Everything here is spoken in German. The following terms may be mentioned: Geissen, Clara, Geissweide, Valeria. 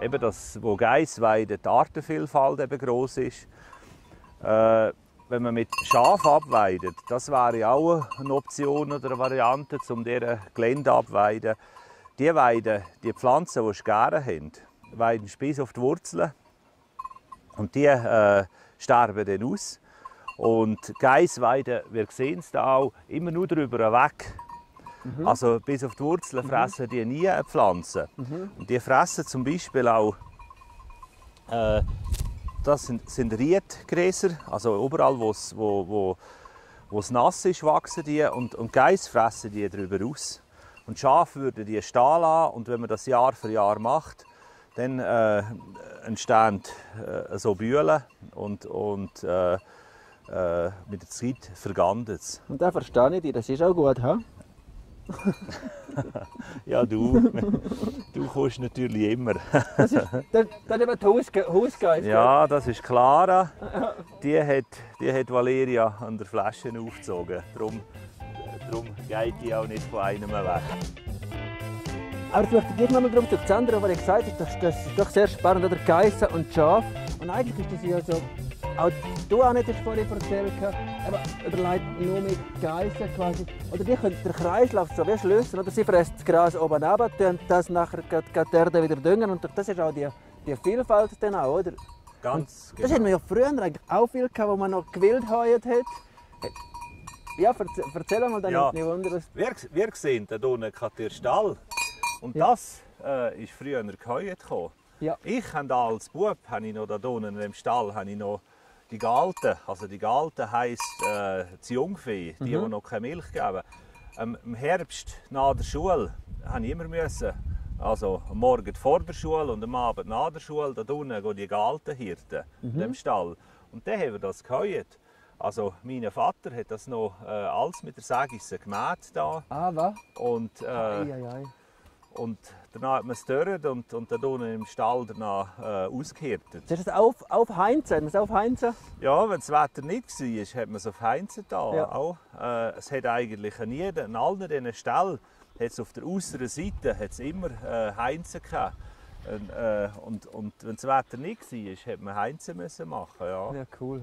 eben das, wo Geissweide die Artenvielfalt eben gross ist. Wenn man mit Schaf abweidet, das wäre auch eine Option oder eine Variante, um diese Gelände abzuweiden. Die weiden die Pflanzen, die Scheren haben, weiden Spieß auf die Wurzeln und die sterben dann aus. Und Geissweide, wir sehen es da auch, immer nur darüber hinweg. Mhm. Also bis auf die Wurzeln fressen die nie eine Pflanze. Mhm. Und die fressen zum Beispiel auch das sind Riedgräser, also überall, wo es nass ist, wachsen die. Und Geiss fressen die darüber aus. Und Schafe würden die stehen lassen. Und wenn man das Jahr für Jahr macht, dann entstehen so Bühlen und mit der Zeit vergandet es. Und das verstehe ich dich, das ist auch gut, he? Ja, du kommst natürlich immer. Das ist die Hausgeist. Ja, das ist Clara. Die hat Valeria an der Flasche aufgezogen. Darum geht die auch nicht von einem weg. Aber ich möchte gleich nochmal darum zu Sandra, was ich gesagt habe, das ist doch sehr spannend, oder? Geissen und Schaf. Und eigentlich ist das ja so, auch du hast nicht vorhin erzählt, aber überlegt nur mit Geissen quasi. Oder die können den Kreislauf so wie schliessen, oder? Sie fressen das Gras oben runter, und das nachher geht die Erde wieder düngen. Und das ist auch die Vielfalt dann auch, oder? Ganz genau. Das hatten wir ja früher eigentlich auch viel, wo man noch gewillt heuert hat. Ja, erzähl mal, dann ja, nicht wundern. Wir sehen da unten den Stall. Und ja, das ist früher geheuert gekommen. Ja. Ich habe als Bub noch da unten in dem Stall noch die Galten, also die Galten heisst die Jungvieh, die noch keine Milch geben. Im Herbst nach der Schule musste ich immer, also am Morgen vor der Schule und am Abend nach der Schule, da unten gehen die Galten hirten in dem Stall. Und dann haben wir das geheuert. Also mein Vater hat das noch alles mit der Sägisse gemäht. Da. Ah, was? Und, und danach hat man es gedörrt und dann unten im Stall danach ausgehirtet. Das ist auf Heinzen? Ist auf Heinzen? Ja, wenn das Wetter nicht war, hat man es auf Heinzen da. Ja. Auch. Es hat eigentlich nie, an allen diesen Ställen hat es auf der äußeren Seite hat es immer Heinzen gehabt. Und wenn das Wetter nicht war, hat man Heinzen machen müssen. Ja, ja, cool.